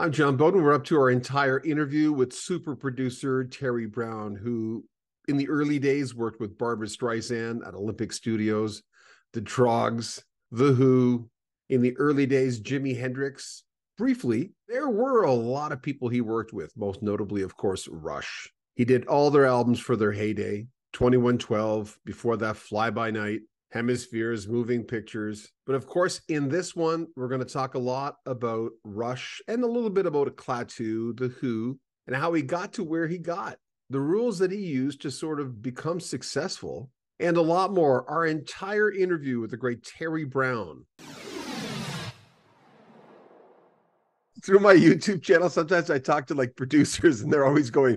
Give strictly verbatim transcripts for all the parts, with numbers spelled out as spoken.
I'm John Bowden. We're up to our entire interview with super producer Terry Brown, who in the early days worked with Barbra Streisand at Olympic Studios, The Trogs, The Who. In the early days, Jimi Hendrix. Briefly, there were a lot of people he worked with, most notably, of course, Rush. He did all their albums for their heyday, twenty-one twelve, before that, Fly By Night, Hemispheres, Moving Pictures. But of course, in this one, we're going to talk a lot about Rush and a little bit about Klaatu, The Who, and how he got to where he got, the rules that he used to sort of become successful, and a lot more. Our entire interview with the great Terry Brown. Through my YouTube channel, sometimes I talk to like producers and they're always going,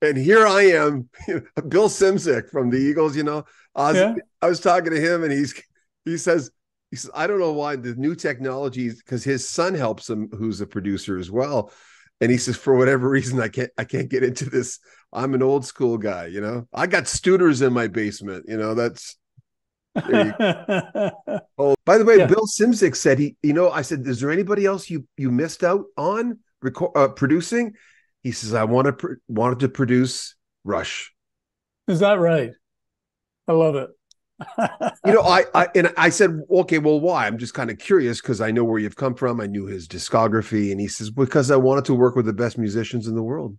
and here I am, Bill Szymczyk from the Eagles, you know. Oz, yeah. I was talking to him and he's he says, he says, I don't know why the new technology, because his son helps him, who's a producer as well. And he says, for whatever reason, I can't I can't get into this. I'm an old school guy, you know. I got Studers in my basement, you know, that's oh, by the way, yeah. Bill Szymczyk said he, you know, I said, is there anybody else you you missed out on record uh, producing? He says, I want to pr- wanted to produce Rush. Is that right? I love it. you know, I, I and I said, okay, well, why? I'm just kind of curious because I know where you've come from. I knew his discography, and he says, because I wanted to work with the best musicians in the world.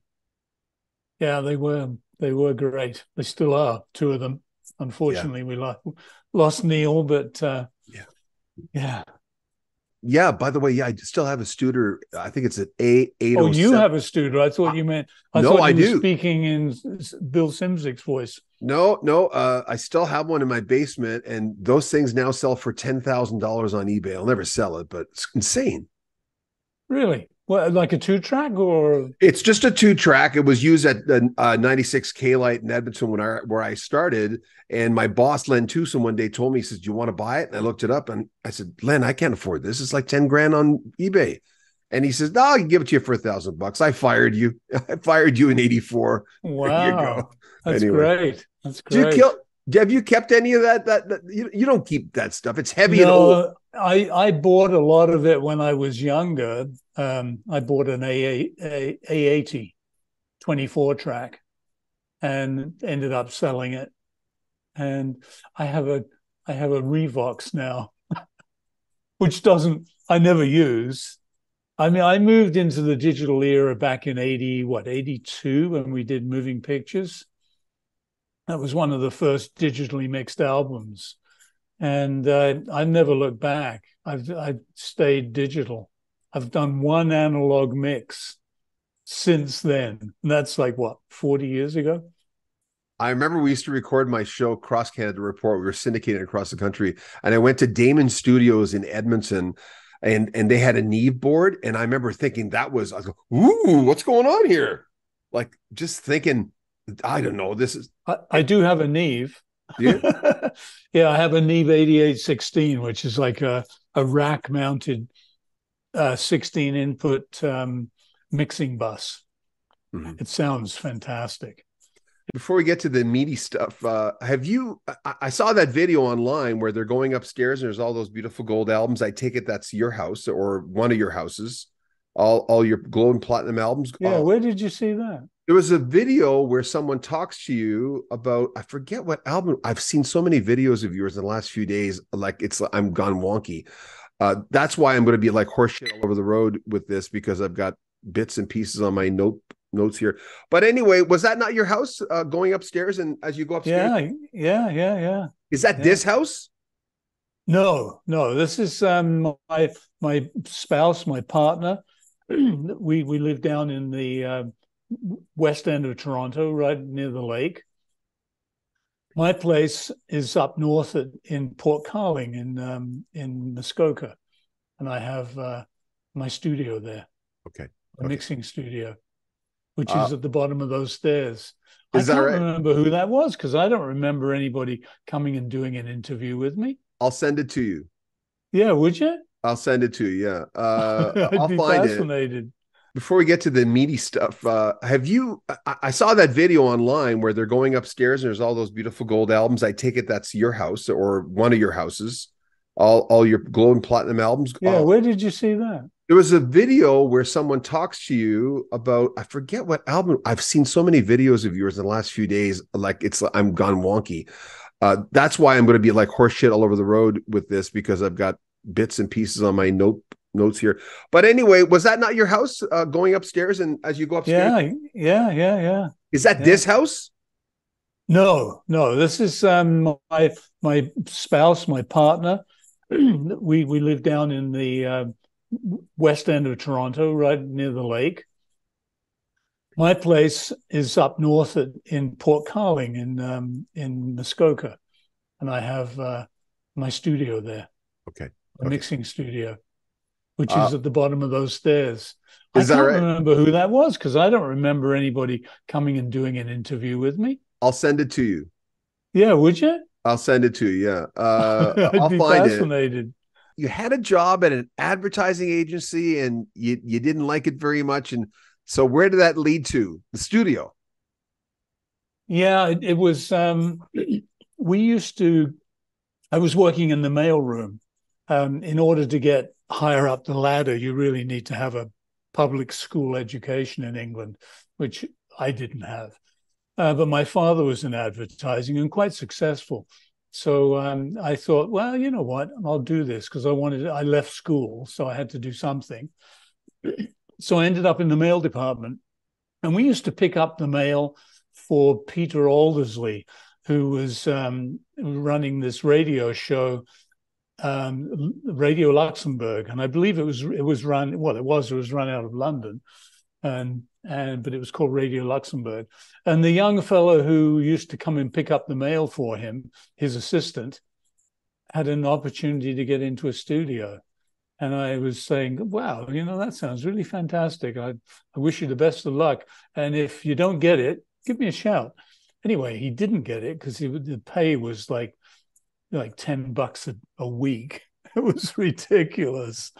Yeah, they were they were great. They still are, two of them. Unfortunately, yeah. we lost. Lost Neil, but uh, yeah, yeah, yeah. By the way, yeah, I still have a Studer. I think it's an A eight. Oh, you have a Studer. I thought you meant. I no, thought you I do. Speaking in Bill Szymczyk's voice. No, no. Uh, I still have one in my basement, and those things now sell for ten thousand dollars on eBay. I'll never sell it, but it's insane. Really? What, like a two track or? It's just a two track. It was used at the uh, ninety-six K-Lite in Edmonton when I, where I started. And my boss, Len Tucson, one day told me, he says, do you want to buy it? And I looked it up and I said, Len, I can't afford this. It's like ten grand on eBay. And he says, no, I can give it to you for a thousand bucks. I fired you. I fired you in eighty-four. Wow. There you go. That's anyway. Great. That's great. Did you kill, have you kept any of that? That, that you, you don't keep that stuff. It's heavy no, and old. I, I bought a lot of it when I was younger. Um, I bought an A eighty twenty-four track and ended up selling it. And I have a I have a Revox now, which doesn't I never use. I mean, I moved into the digital era back in eighty, what, eighty-two when we did Moving Pictures. That was one of the first digitally mixed albums. And uh, I never looked back. I've, I've stayed digital. I've done one analog mix since then. And that's like, what, forty years ago? I remember we used to record my show, Cross Canada Report. We were syndicated across the country. And I went to Damon Studios in Edmonton, and, and they had a Neve board. And I remember thinking that was, I was like, ooh, what's going on here? Like, just thinking, I don't know, this is... I, I do have a Neve. Yeah. yeah, I have a Neve eighty-eight sixteen, which is like a, a rack-mounted uh, sixteen-input um, mixing bus. Mm-hmm. It sounds fantastic. Before we get to the meaty stuff, uh, have you... I, I saw that video online where they're going upstairs and there's all those beautiful gold albums. I take it that's your house or one of your houses, all, all your gold and platinum albums. Yeah, oh. Where did you see that? There was a video where someone talks to you about, I forget what album. I've seen so many videos of yours in the last few days. Like it's, I'm gone wonky. Uh, that's why I'm going to be like horseshit all over the road with this because I've got bits and pieces on my note notes here. But anyway, was that not your house uh, going upstairs? And as you go upstairs? Yeah, yeah, yeah, yeah. Is that yeah. this house? No, no. This is um, my my spouse, my partner. we we live down in the... Uh, west end of Toronto, right near the lake. My place is up north at, in Port Carling in um, in Muskoka, and I have uh, my studio there. Okay, a okay. mixing studio, which uh, is at the bottom of those stairs. Is I that can't right? remember who that was because I don't remember anybody coming and doing an interview with me. I'll send it to you. Yeah, would you? I'll send it to you. Yeah, uh, I'd I'll be find fascinated. It. Before we get to the meaty stuff, uh, have you, I, I saw that video online where they're going upstairs and there's all those beautiful gold albums. I take it that's your house or one of your houses, all all your gold and platinum albums. Yeah, oh. Where did you see that? There was a video where someone talks to you about, I forget what album. I've seen so many videos of yours in the last few days. Like it's, I'm gone wonky. Uh, that's why I'm going to be like horseshit all over the road with this, because I've got bits and pieces on my note notes here. But anyway, was that not your house uh, going upstairs? And as you go upstairs? Yeah, yeah, yeah, yeah. Is that yeah. this house? No, no. This is um, my my spouse, my partner. we we live down in the uh, west end of Toronto, right near the lake. My place is up north at, in Port Carling in um, in Muskoka, and I have uh, my studio there. Okay, a okay. mixing studio, which uh, is at the bottom of those stairs. Is I that can't right? remember who that was, because I don't remember anybody coming and doing an interview with me. I'll send it to you. Yeah, would you? I'll send it to you. Yeah, uh, I'll be find fascinated. It. You had a job at an advertising agency, and you you didn't like it very much, and so where did that lead to? The studio. Yeah, it, it was, um, we used to, I was working in the mailroom. Um, in order to get higher up the ladder, you really need to have a public school education in England, which I didn't have. Uh, but my father was in advertising and quite successful. So um, I thought, well, you know what, I'll do this, because I wanted, I left school, so I had to do something. So I ended up in the mail department, and we used to pick up the mail for Peter Aldersley, who was um, running this radio show, um, Radio Luxembourg, and I believe it was it was run well. It was it was run out of London, and and but it was called Radio Luxembourg. And the young fellow who used to come and pick up the mail for him, his assistant, had an opportunity to get into a studio. And I was saying, wow, you know, that sounds really fantastic. I, I wish you the best of luck. And if you don't get it, give me a shout. Anyway, he didn't get it, because the pay was like like ten bucks a, a week. It was ridiculous.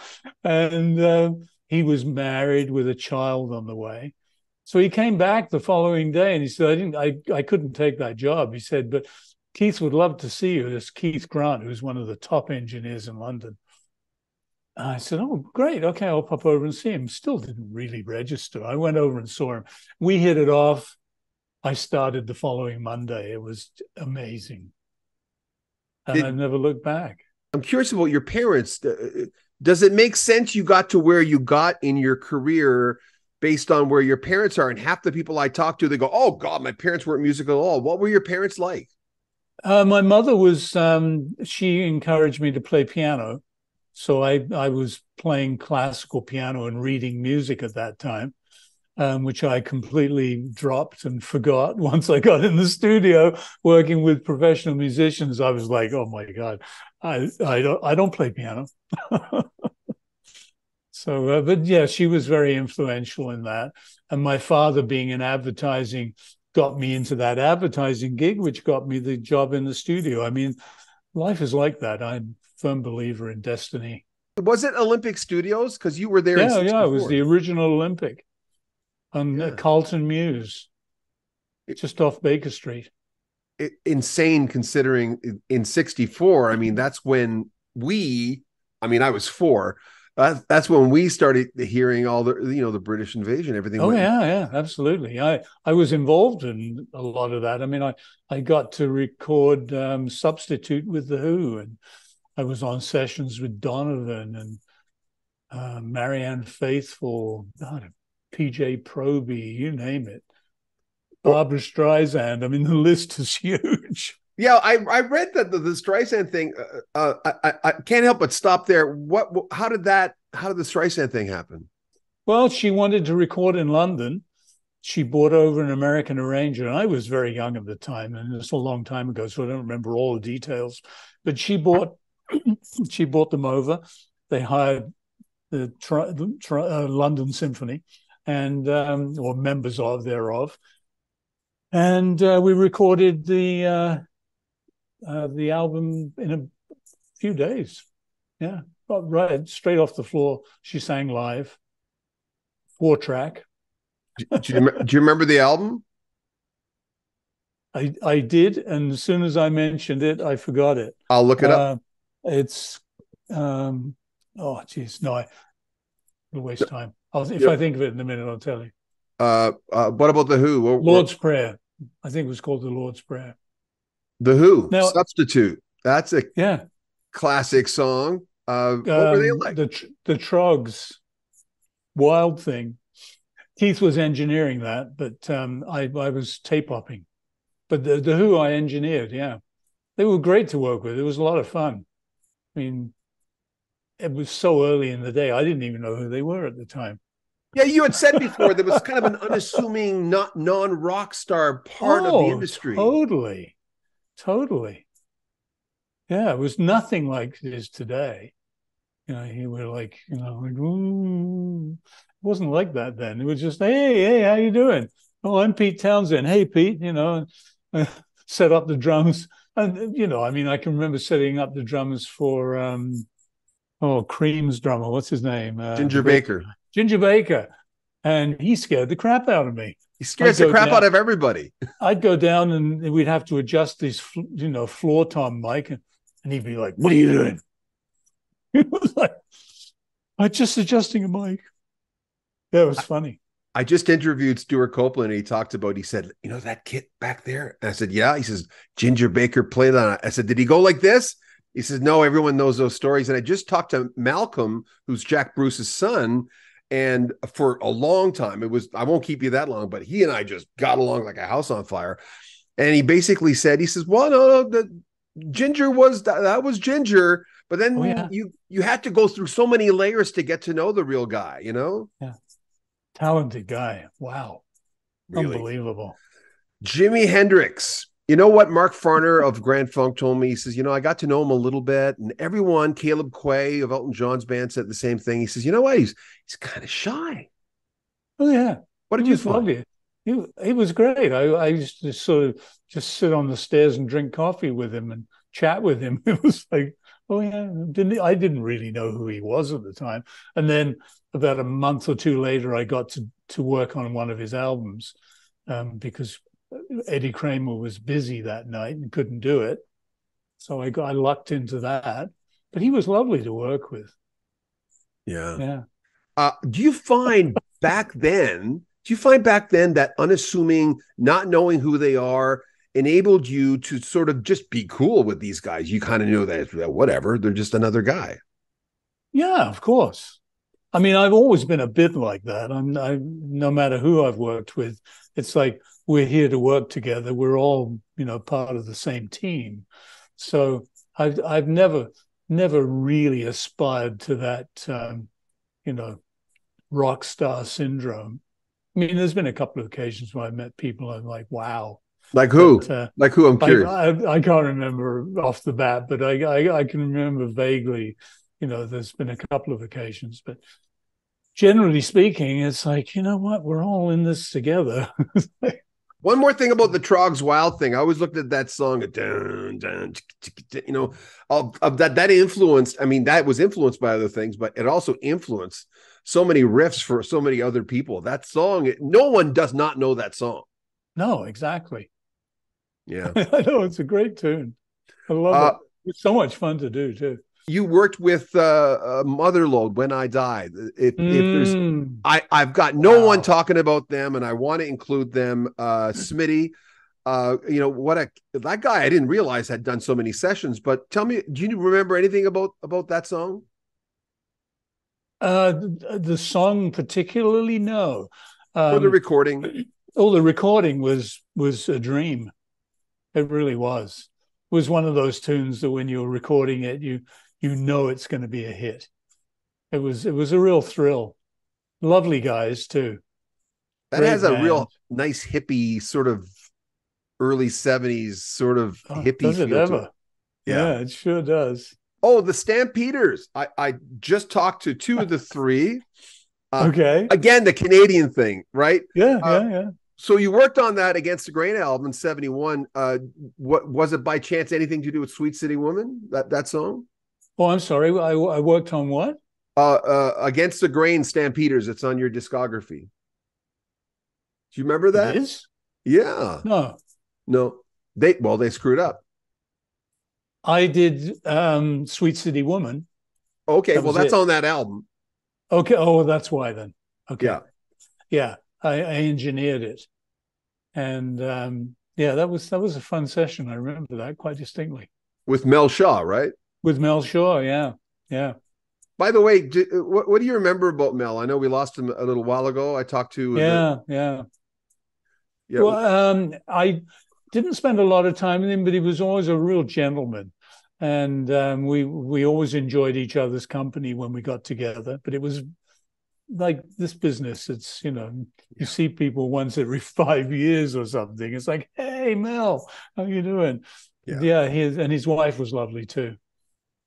And uh, he was married with a child on the way. So he came back the following day and he said, I didn't, I, I couldn't take that job. He said, but Keith would love to see you. This Keith Grant, who's one of the top engineers in London. I said, oh, great. Okay, I'll pop over and see him. Still didn't really register. I went over and saw him. We hit it off. I started the following Monday. It was amazing. And Did, I've never looked back. I'm curious about your parents. Does it make sense you got to where you got in your career based on where your parents are? And half the people I talk to, they go, oh, God, my parents weren't musical at all. What were your parents like? Uh, my mother was, um, she encouraged me to play piano. So I, I was playing classical piano and reading music at that time, um, which I completely dropped and forgot once I got in the studio working with professional musicians. I was like, oh, my God, I, I, don't, I don't play piano. so, uh, but yeah, she was very influential in that. And my father, being in advertising, got me into that advertising gig, which got me the job in the studio. I mean, life is like that. I'm firm believer in destiny. Was it Olympic Studios? Because you were there. Yeah, in yeah, it was the original Olympic on yeah. Carlton Mews, it, just off Baker Street. It, insane, considering in sixty-four. I mean, that's when we. I mean, I was four. Uh, that's when we started hearing all the you know the British invasion, everything. Oh went. yeah, yeah, absolutely. I I was involved in a lot of that. I mean, I I got to record um, Substitute with The Who, and I was on sessions with Donovan and uh, Marianne Faithfull, God, P J Proby, you name it. Barbra Streisand. I mean, the list is huge. Yeah, I, I read that the, the Streisand thing. Uh, uh, I, I can't help but stop there. What? How did that? How did the Streisand thing happen? Well, she wanted to record in London. She brought over an American arranger, and I was very young at the time, and it's a long time ago, so I don't remember all the details. But she bought. She brought them over. They hired the, tri the tri uh, London Symphony and um, or members of thereof, and uh, we recorded the uh, uh, the album in a few days. Yeah, right, straight off the floor. She sang live, four track. do, you, do you remember the album? I I did, and as soon as I mentioned it, I forgot it. I'll look it uh, up. It's, um, oh, geez, no, I, to waste time. I'll, if yeah. I think of it in a minute, I'll tell you. Uh, uh, what about The Who? What, Lord's what? Prayer. I think it was called The Lord's Prayer. The Who, now, Substitute. That's a yeah. classic song. Uh, what um, were they like? The, the Trogs, Wild Thing. Keith was engineering that, but um, I, I was tape-opping. But the, the Who I engineered, yeah. They were great to work with. It was a lot of fun. I mean, it was so early in the day. I didn't even know who they were at the time. Yeah, you had said before there was kind of an unassuming, not non-rock star part oh, of the industry. Totally, totally. Yeah, it was nothing like it is today. You know, you were like, you know, like, ooh. It wasn't like that then. It was just, hey, hey, how you doing? Oh, I'm Pete Townsend. Hey, Pete. You know, set up the drums, and you know, I mean, I can remember setting up the drums for, um, oh, Cream's drummer. What's his name? Uh, Ginger Baker. Ginger Baker, and he scared the crap out of me. He scares the crap down, out of everybody. I'd go down and we'd have to adjust this, you know, floor tom mic, and, and he'd be like, "What are you doing?" It was like, "I'm just adjusting a mic." Yeah, it was funny. I just interviewed Stuart Copeland, and he talked about. He said, "You know that kid back there?" And I said, "Yeah." He says, "Ginger Baker played on it." I said, "Did he go like this?" He says, "No, everyone knows those stories." And I just talked to Malcolm, who's Jack Bruce's son. And for a long time, it was, I won't keep you that long, but he and I just got along like a house on fire. And he basically said, he says, well, no, no, the Ginger was, that was Ginger. But then oh, yeah. you, you had to go through so many layers to get to know the real guy, you know? Yeah. Talented guy. Wow. Really? Unbelievable. Jimi Hendrix. You know what Mark Farner of Grand Funk told me? He says, you know, I got to know him a little bit. And everyone, Caleb Quay of Elton John's band said the same thing. He says, you know what? He's he's kind of shy. Oh, yeah. What did he you find? Lovely. He, he was great. I, I used to sort of just sit on the stairs and drink coffee with him and chat with him. It was like, oh, yeah. Didn't I didn't really know who he was at the time. And then about a month or two later, I got to, to work on one of his albums um, because Eddie Kramer was busy that night and couldn't do it. So I got I lucked into that. But he was lovely to work with. Yeah. Yeah. Uh, do you find back then, do you find back then that unassuming, not knowing who they are, enabled you to sort of just be cool with these guys? You kind of knew that, whatever, they're just another guy. Yeah, of course. I mean, I've always been a bit like that. I'm, I, no matter who I've worked with, it's like, we're here to work together. We're all, you know, part of the same team. So I've I've never never really aspired to that, um, you know, rock star syndrome. I mean, there's been a couple of occasions where I've met people and I'm like, wow. Like who? But, uh, like who? I'm curious. I, I, I can't remember off the bat, but I, I I can remember vaguely. You know, there's been a couple of occasions, but generally speaking, it's like, you know what? We're all in this together. One more thing about the Trogs Wild Thing. I always looked at that song, dun, dun, you know, of, of that that influenced, I mean, that was influenced by other things, but it also influenced so many riffs for so many other people. That song, no one does not know that song. No, exactly. Yeah. I know, it's a great tune. I love uh, it. It's so much fun to do, too. You worked with uh, uh, Motherlode, When I Die. If, mm. if there's, I, I've got no wow. one talking about them, and I want to include them. Uh, Smitty, uh, you know what? A, that guy I didn't realize had done so many sessions. But tell me, do you remember anything about about that song? Uh, the song particularly, no. Um, or the recording? Oh, the recording was was a dream. It really was. It was one of those tunes that when you're recording it, you. You know it's going to be a hit. It was it was a real thrill. Lovely guys too. That Great has a band. Real nice hippie sort of early seventies sort of oh, hippie does it feel ever. To it. Yeah. yeah, it sure does. Oh, the Stampeders. I, I just talked to two of the three. Uh, okay. Again, the Canadian thing, right? Yeah, uh, yeah, yeah. So you worked on that Against the Grain album in seventy-one. Uh, what was it by chance anything to do with Sweet City Woman? That that song? Oh, I'm sorry. I, I worked on what? Uh, uh, Against the Grain, Stampeders. It's on your discography. Do you remember that? It is? Yeah. No. No. They well, they screwed up. I did um, Sweet City Woman. Okay, that well, that's it. On that album. Okay. Oh, that's why then. Okay. Yeah. Yeah. I, I engineered it. And um, yeah, that was, that was a fun session. I remember that quite distinctly. With Mel Shaw, right? With Mel Shaw. Yeah. Yeah. By the way, do, what, what do you remember about Mel? I know we lost him a little while ago. I talked to. Yeah. The, yeah. Yeah. Well, um, I didn't spend a lot of time with him, but he was always a real gentleman. And um, we we always enjoyed each other's company when we got together. But it was like this business. It's, you know, yeah. you see people once every five years or something. It's like, hey, Mel, how you doing? Yeah, yeah his, and his wife was lovely, too.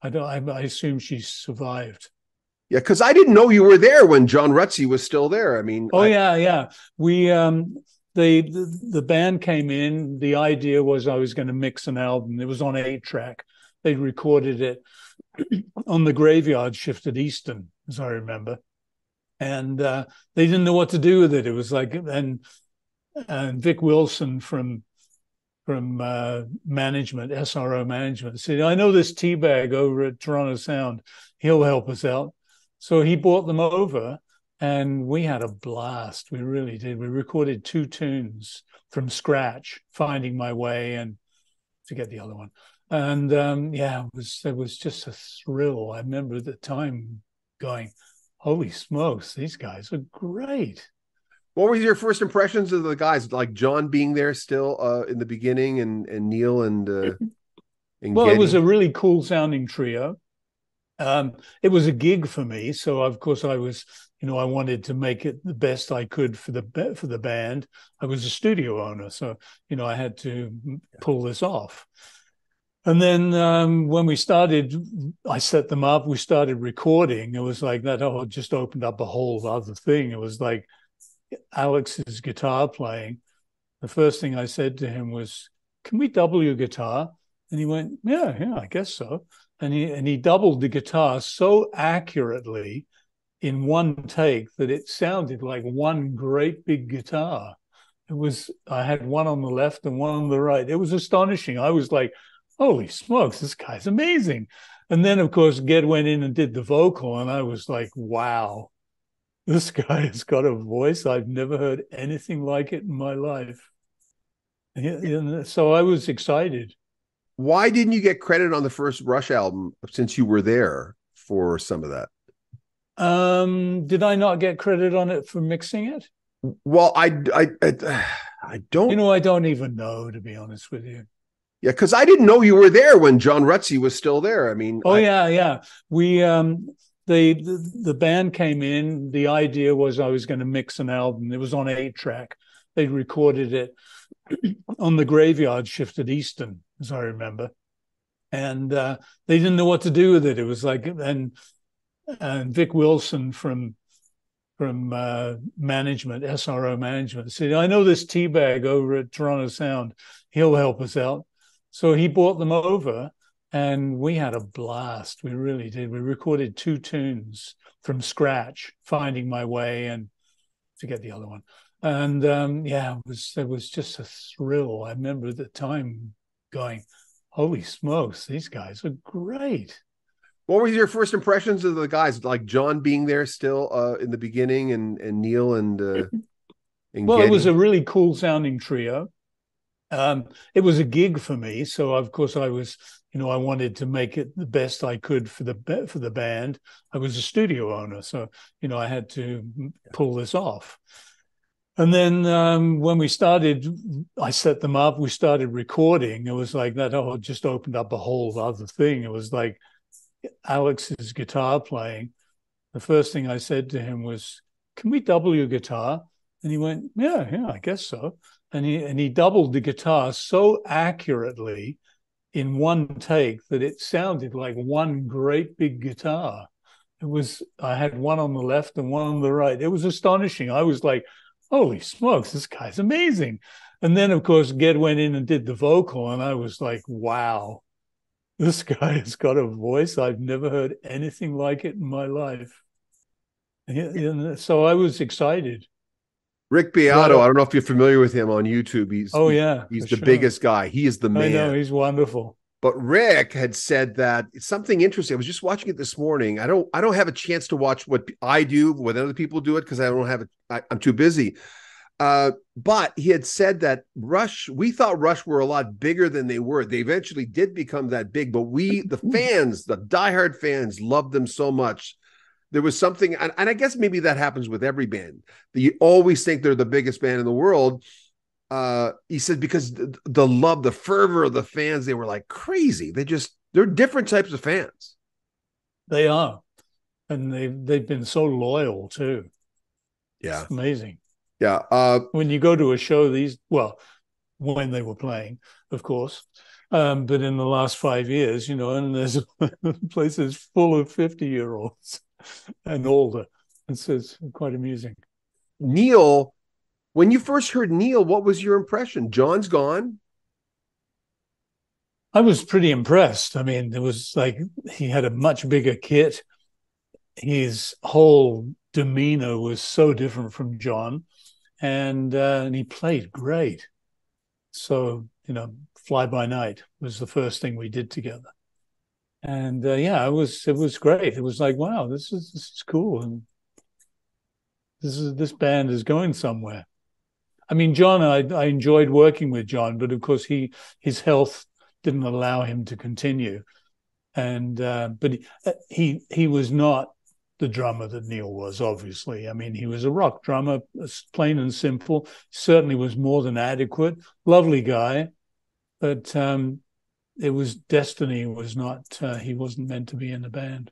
I, don't, I, I assume she survived. Yeah, because I didn't know you were there when John Rutsey was still there. I mean. Oh, I... yeah, yeah. We um, the, the, the band came in. The idea was I was going to mix an album. It was on eight track. They recorded it on the graveyard shift at Easton, as I remember. And uh, they didn't know what to do with it. It was like, and, and Vic Wilson from from uh, management, S R O management, said, I know this teabag over at Toronto Sound. He'll help us out. So he brought them over, and we had a blast. We really did. We recorded two tunes from scratch, Finding My Way and forget the other one. And um, yeah, it was it was just a thrill. I remember at the time going, "Holy smokes, these guys are great!" What were your first impressions of the guys? Like John being there still uh, in the beginning, and and Neil and, uh, and well, Geddy. It was a really cool sounding trio. Um, it was a gig for me, so of course I was, you know, I wanted to make it the best I could for the for the band. I was a studio owner, so you know I had to pull this off. And then um, when we started, I set them up, we started recording. It was like that, oh, it just opened up a whole other thing. It was like Alex's guitar playing. The first thing I said to him was, can we double your guitar? And he went, yeah, yeah, I guess so. And he, and he doubled the guitar so accurately in one take that it sounded like one great big guitar. It was, I had one on the left and one on the right. It was astonishing. I was like, holy smokes, this guy's amazing. And then, of course, Ged went in and did the vocal, and I was like, wow, this guy has got a voice. I've never heard anything like it in my life. And so I was excited. Why didn't you get credit on the first Rush album since you were there for some of that? Um, did I not get credit on it for mixing it? Well, I, I, I, I don't... You know, I don't even know, to be honest with you. Yeah, because I didn't know you were there when John Rutsey was still there. I mean, oh I... yeah, yeah. We um, the, the the band came in. The idea was I was going to mix an album. It was on eight track. They recorded it on the graveyard shift at Easton, as I remember. And uh, they didn't know what to do with it. It was like, and and Vic Wilson from from uh, management, S R O management, said, I know this teabag over at Toronto Sound. He'll help us out. So he brought them over, and we had a blast. We really did. We recorded two tunes from scratch, Finding My Way and forget the other one. And um, yeah, it was it was just a thrill. I remember at the time going, holy smokes, these guys are great. What were your first impressions of the guys, like John being there still uh, in the beginning and, and Neil and, uh, and Well, Geddy. It was a really cool sounding trio. Um, it was a gig for me, so of course I was, you know, I wanted to make it the best I could for the for the band. I was a studio owner, so you know I had to pull this off. And then um, when we started, I set them up. We started recording. It was like that. Oh, it just opened up a whole other thing. It was like Alex's guitar playing. The first thing I said to him was, "Can we double your guitar?" And he went, "Yeah, yeah, I guess so." And he, and he doubled the guitar so accurately in one take that it sounded like one great big guitar. It was, I had one on the left and one on the right. It was astonishing. I was like, holy smokes, this guy's amazing. And then, of course, Ged went in and did the vocal, and I was like, wow, this guy has got a voice. I've never heard anything like it in my life. And so I was excited. Rick Beato, I don't know if you're familiar with him on YouTube. He's, oh, yeah. He's the sure. biggest guy. He is the man. I know. He's wonderful. But Rick had said that something interesting. I was just watching it this morning. I don't I don't have a chance to watch what I do, what other people do it, because I don't have it. I, I'm too busy. Uh, but he had said that Rush, we thought Rush were a lot bigger than they were. They eventually did become that big, but we, the fans, the diehard fans, loved them so much. There was something, and, and I guess maybe that happens with every band. You always think they're the biggest band in the world. Uh, he said, because the, the love, the fervor of the fans, they were like crazy. They just, they're different types of fans. They are. And they've, they've been so loyal too. Yeah. It's amazing. Yeah. Uh, when you go to a show, these, well, when they were playing, of course, um, but in the last five years, you know, and there's places full of fifty year olds and older. It's, it's quite amusing. Neil, when you first heard Neil, what was your impression? John's gone. I was pretty impressed. I mean, it was like he had a much bigger kit. His whole demeanor was so different from John, and uh, and he played great. So, you know, Fly By Night was the first thing we did together, and uh, yeah, it was it was great. It was like, wow, this is this is cool, and this is this band is going somewhere. I mean, John, I, I enjoyed working with John, but of course he his health didn't allow him to continue. And uh, but he, he he was not the drummer that Neil was, obviously. I mean, he was a rock drummer, plain and simple, certainly was more than adequate, lovely guy. But um, it was destiny was not, uh, he wasn't meant to be in the band.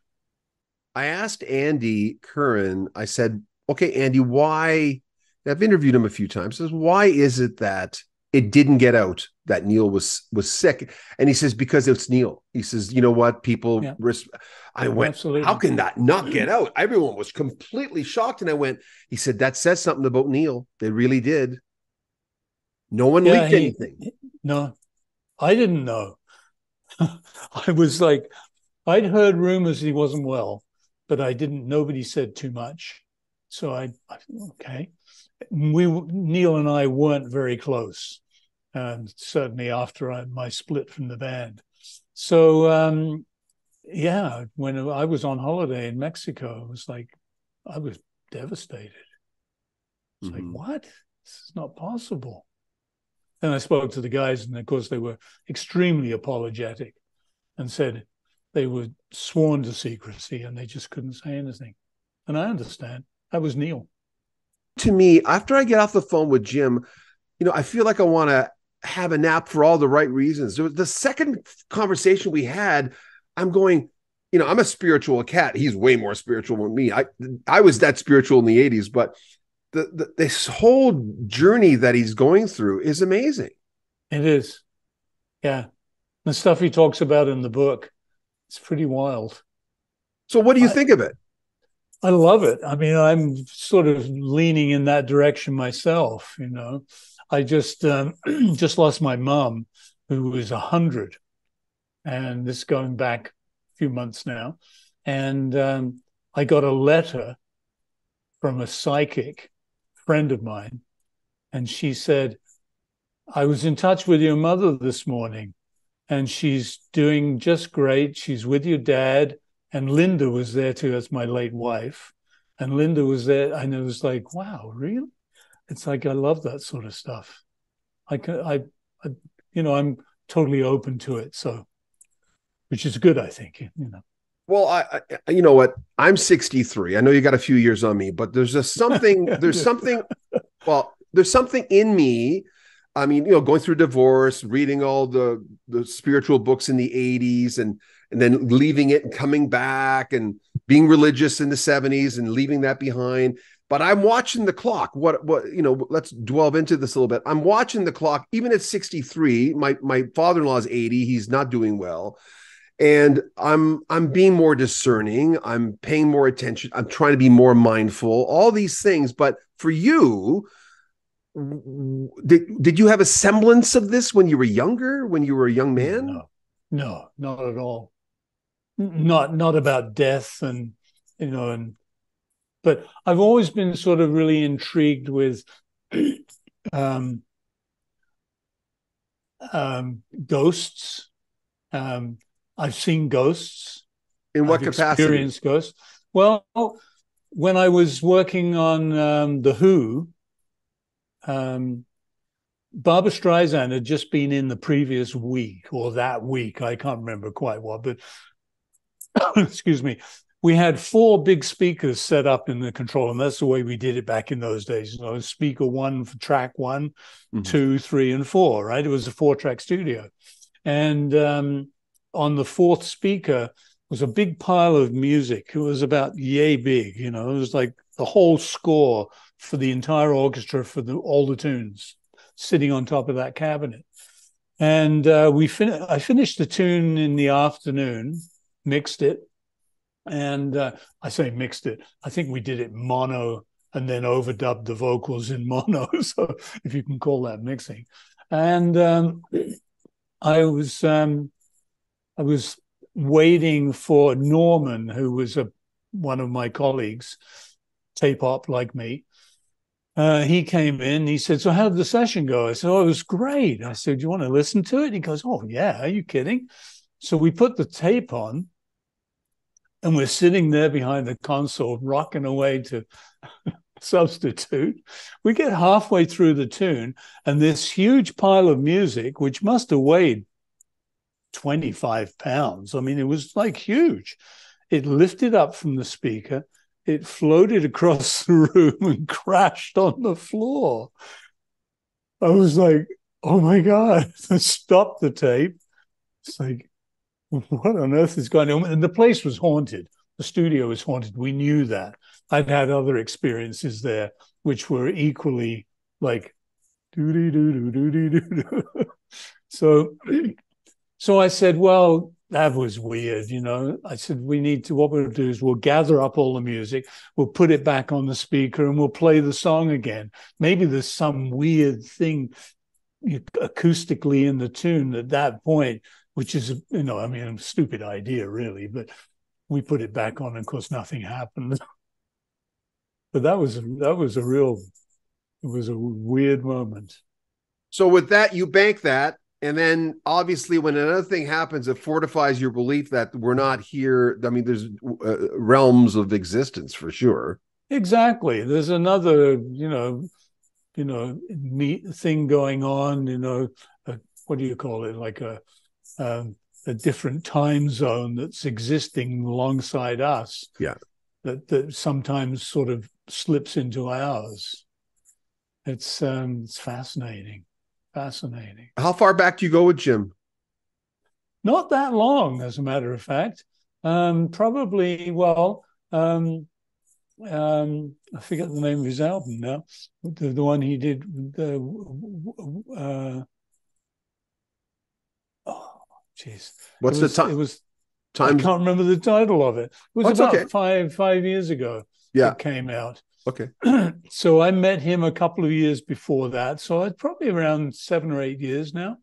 I asked Andy Curran, I said, okay, Andy, why, I've interviewed him a few times, says, why is it that it didn't get out that Neil was was sick? And he says, because it's Neil. He says, you know what, people, yeah. res- I went, absolutely. How can that not get out? Everyone was completely shocked. And I went, he said, that says something about Neil. They really did. No one yeah, leaked he, anything. He, no, I didn't know. I was like, I'd heard rumors he wasn't well, but I didn't, nobody said too much. So I, I okay. We Neil and I weren't very close, um, certainly after I, my split from the band. So um, yeah, when I was on holiday in Mexico, it was like I was devastated. It's mm-hmm. like, what? This is not possible. And I spoke to the guys, and of course they were extremely apologetic, and said they were sworn to secrecy, and they just couldn't say anything. And I understand. That was Neil. To me, after I get off the phone with Jim, you know, I feel like I want to have a nap for all the right reasons. The second conversation we had, I'm going, you know, I'm a spiritual cat. He's way more spiritual than me. I I was that spiritual in the eighties, but the, the this whole journey that he's going through is amazing. It is. Yeah. The stuff he talks about in the book, it's pretty wild. So what do you I- think of it? I love it. I mean, I'm sort of leaning in that direction myself, you know. I just um, just lost my mom, who was one hundred, and this is going back a few months now. And um, I got a letter from a psychic friend of mine, and she said, I was in touch with your mother this morning, and she's doing just great. She's with your dad. And Linda was there too. That's my late wife. And Linda was there. And it was like, wow, really? It's like, I love that sort of stuff. I, can, I, I, you know, I'm totally open to it. So, which is good, I think, you know. Well, I, I you know what? I'm sixty-three. I know you got a few years on me, but there's just something, there's something, well, there's something in me. I mean, you know, going through divorce, reading all the, the spiritual books in the eighties, and, and then leaving it and coming back, and being religious in the seventies and leaving that behind. But I'm watching the clock. What, what, you know, let's delve into this a little bit. I'm watching the clock, even at sixty-three, my, my father-in-law is eighty. He's not doing well. And I'm, I'm being more discerning. I'm paying more attention. I'm trying to be more mindful, all these things. But for you, Did did you have a semblance of this when you were younger, when you were a young man? No, no, not at all. Not not about death, and you know, and but I've always been sort of really intrigued with um, um, ghosts Um, I've seen ghosts. In what I've capacity? Experienced ghosts. Well, when I was working on um, The Who, um, Barbra Streisand had just been in the previous week or that week. I can't remember quite what, but excuse me. We had four big speakers set up in the control room. That's the way we did it back in those days. You know, speaker one for track one, mm-hmm. two, three, and four, right? It was a four-track studio. And um, on the fourth speaker was a big pile of music. It was about yay big, you know. It was like the whole score for the entire orchestra for the, all the tunes sitting on top of that cabinet. And uh, we fin- I finished the tune in the afternoon, mixed it. And uh, I say mixed it. I think we did it mono and then overdubbed the vocals in mono. So if you can call that mixing. And um, I was um, I was waiting for Norman, who was a one of my colleagues, tape op like me. Uh, he came in. He said, "So how did the session go?" I said, "Oh, it was great." I said, "Do you want to listen to it?" He goes, "Oh yeah, are you kidding?" So we put the tape on. And we're sitting there behind the console, rocking away to Substitute. We get halfway through the tune, and this huge pile of music, which must have weighed twenty-five pounds. I mean, it was like huge. It lifted up from the speaker. It floated across the room and crashed on the floor. I was like, oh, my God. Stop the tape. It's like, what on earth is going on? And the place was haunted. The studio was haunted. We knew that. I'd had other experiences there, which were equally like, doo-doo-doo-doo-doo-doo-doo. so, so I said, well, that was weird, you know. I said, we need to, what we'll do is we'll gather up all the music, we'll put it back on the speaker, and we'll play the song again. Maybe there's some weird thing acoustically in the tune at that point, which is, you know, I mean, a stupid idea, really. But we put it back on, and of course, nothing happened. But that was that was a real, it was a weird moment. So with that, you bank that, and then obviously, when another thing happens, it fortifies your belief that we're not here. I mean, there's uh, realms of existence for sure. Exactly. There's another, you know, you know, neat thing going on. You know, a, what do you call it? Like a Um, a different time zone that's existing alongside us, yeah, that, that sometimes sort of slips into ours. It's um, it's fascinating, fascinating. How far back do you go with Jim? Not that long, as a matter of fact. Um, probably, well, um, um, I forget the name of his album now. The, the one he did. The, uh, Jeez. What's was, the time? It was. Time? I can't remember the title of it. It was oh, about okay. five five years ago. Yeah, it came out. Okay. So I met him a couple of years before that. So it's probably around seven or eight years now.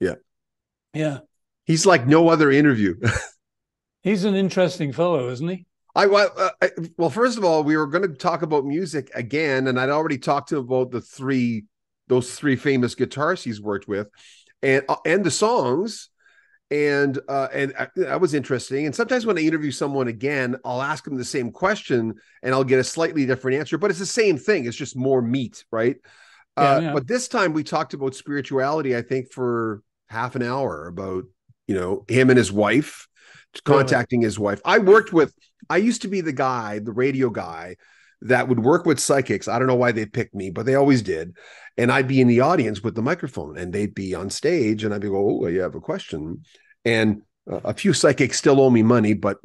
Yeah, yeah. He's like no other interview. He's an interesting fellow, isn't he? I, uh, I well, first of all, we were going to talk about music again, and I'd already talked to him about the three those three famous guitarists he's worked with, and uh, and the songs. And uh, and I, that was interesting. And sometimes when I interview someone again, I'll ask them the same question and I'll get a slightly different answer, but it's the same thing. It's just more meat, right? Yeah, uh, yeah. But this time we talked about spirituality, I think, for half an hour about, you know, him and his wife, contacting his wife. I worked with, I used to be the guy, the radio guy that would work with psychics. I don't know why they picked me, but they always did. And I'd be in the audience with the microphone and they'd be on stage and I'd be go, oh, you have a question. And uh, a few psychics still owe me money, but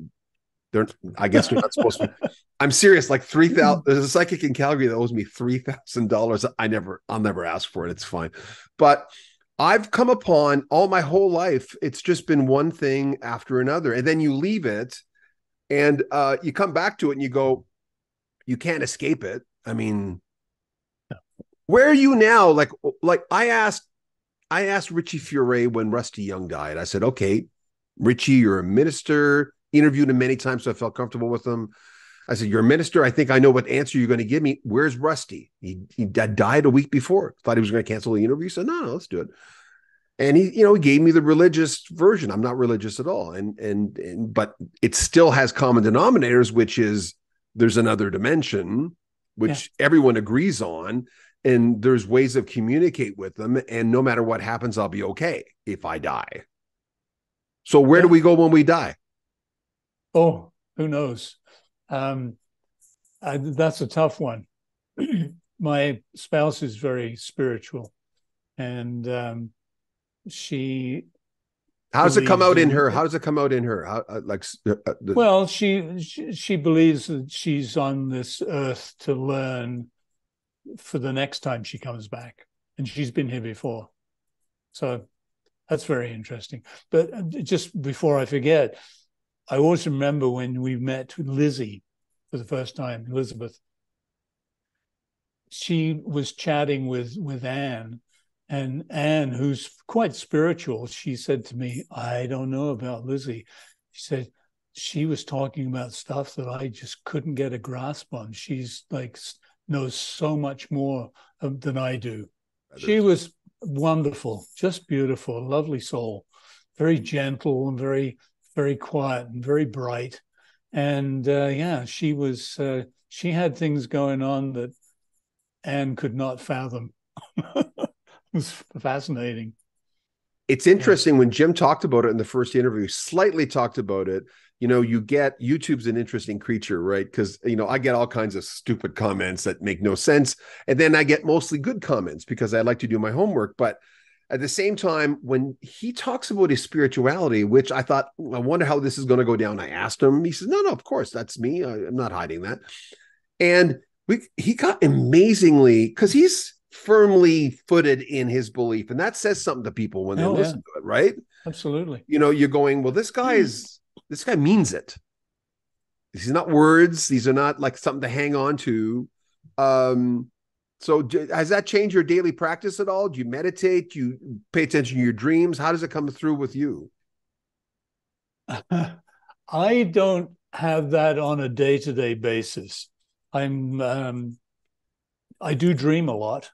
they're, I guess they're not supposed to. I'm serious. Like three thousand, there's a psychic in Calgary that owes me three thousand dollars. I never, I'll never ask for it. It's fine. But I've come upon all my whole life. It's just been one thing after another. And then you leave it and uh, you come back to it and you go, you can't escape it. I mean, where are you now? Like, like I asked, I asked Richie Furay when Rusty Young died. I said, okay, Richie, you're a minister. Interviewed him many times, so I felt comfortable with him. I said, you're a minister. I think I know what answer you're going to give me. Where's Rusty? He, he died a week before. Thought he was going to cancel the interview. He said, no, no, let's do it. And he, you know, he gave me the religious version. I'm not religious at all. And, and, and, but it still has common denominators, which is there's another dimension, which yeah. everyone agrees on. And there's ways of communicate with them. And no matter what happens, I'll be okay if I die. So where yeah. do we go when we die? Oh, who knows? Um, I, that's a tough one. My spouse is very spiritual, and, um, she how does it come out in her how does it come out in her how, uh, like uh, the... well she, she she believes that she's on this earth to learn for the next time she comes back, and she's been here before, so that's very interesting. But just before I forget, I always remember when we met with Lizzie for the first time, Elizabeth, she was chatting with with Anne. And Anne, who's quite spiritual, she said to me, I don't know about Lizzie. She said, she was talking about stuff that I just couldn't get a grasp on. She's like, knows so much more than I do. That she is. was wonderful, just beautiful, lovely soul, very gentle and very, very quiet and very bright. And uh, yeah, she was, uh, she had things going on that Anne could not fathom. It's fascinating. It's interesting yeah. when Jim talked about it in the first interview, slightly talked about it. You know, you get YouTube's an interesting creature, right? Because, you know, I get all kinds of stupid comments that make no sense. And then I get mostly good comments because I like to do my homework. But at the same time, when he talks about his spirituality, which I thought, I wonder how this is going to go down. I asked him, he says, no, no, of course, that's me. I, I'm not hiding that. And we, he got amazingly, because he's firmly footed in his belief, and that says something to people when they oh, listen yeah. to it, right? Absolutely. You know, you're going, well, this guy is this guy means it. These are not words, these are not like something to hang on to. Um so has that changed your daily practice at all? Do you meditate? Do you pay attention to your dreams? How does it come through with you? I don't have that on a day-to-day basis. I'm um I do dream a lot.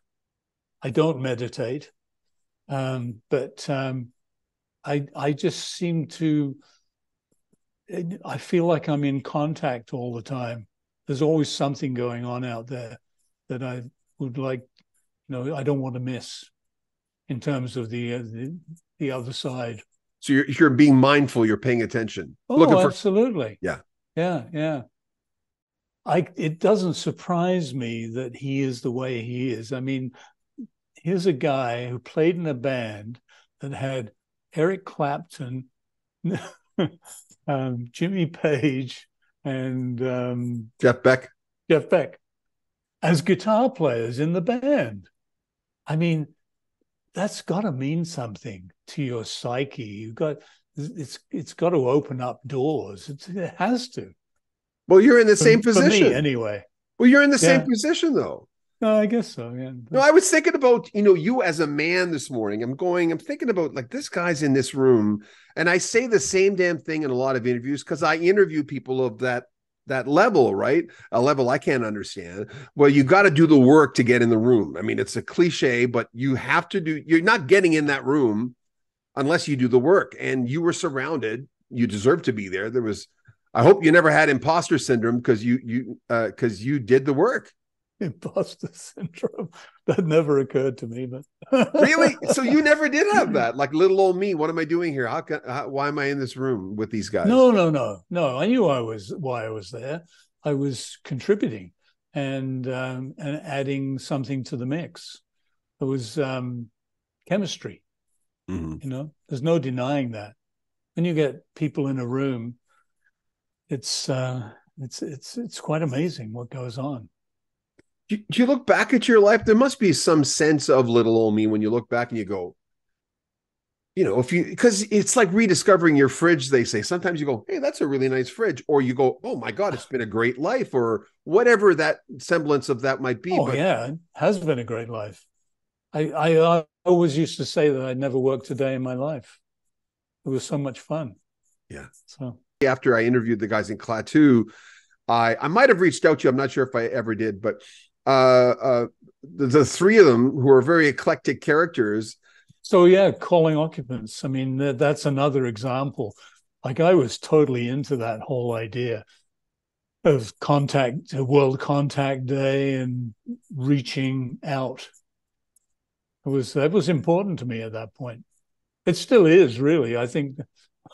I don't meditate, um, but um, I I just seem to, I feel like I'm in contact all the time. There's always something going on out there that I would like, you know, I don't want to miss in terms of the uh, the, the other side. So you're, you're being mindful, you're paying attention. Oh, looking for- absolutely. Yeah. Yeah, yeah. I, it doesn't surprise me that he is the way he is. I mean, here's a guy who played in a band that had Eric Clapton, um, Jimmy Page, and um, Jeff Beck. Jeff Beck as guitar players in the band. I mean, that's got to mean something to your psyche. You've got it's it's got to open up doors. It's, it has to. Well, you're in the for, same position. For me, anyway. Well, you're in the yeah. same position, though. No, I guess so, yeah. No, I was thinking about, you know, you as a man this morning. I'm going, I'm thinking about, like, this guy's in this room, and I say the same damn thing in a lot of interviews because I interview people of that that level, right? A level I can't understand. Well, you got to do the work to get in the room. I mean, it's a cliche, but you have to do, you're not getting in that room unless you do the work. And you were surrounded. You deserve to be there. There was... I hope you never had imposter syndrome because you you because uh, you did the work. Imposter syndrome, that never occurred to me. But really, so you never did have that? Like little old me, what am I doing here? How can? How, why am I in this room with these guys? No, no, no, no. I knew I was why I was there. I was contributing and um, and adding something to the mix. It was um, chemistry. Mm-hmm. You know, there's no denying that. When you get people in a room. It's uh, it's it's it's quite amazing what goes on. Do you, do you look back at your life? There must be some sense of little old me when you look back and you go, you know, if you because it's like rediscovering your fridge. They say sometimes you go, hey, that's a really nice fridge, or you go, oh my God, it's been a great life, or whatever that semblance of that might be. Oh but- yeah, it has been a great life. I, I I always used to say that I never worked a day in my life. It was so much fun. Yeah. So. After I interviewed the guys in Klaatu, I, I might have reached out to you. I'm not sure if I ever did, but uh, uh, the, the three of them who are very eclectic characters, So yeah, calling occupants. I mean, th- that's another example. Like, I was totally into that whole idea of contact, World Contact Day, and reaching out. It was that was important to me at that point. It still is, really. I think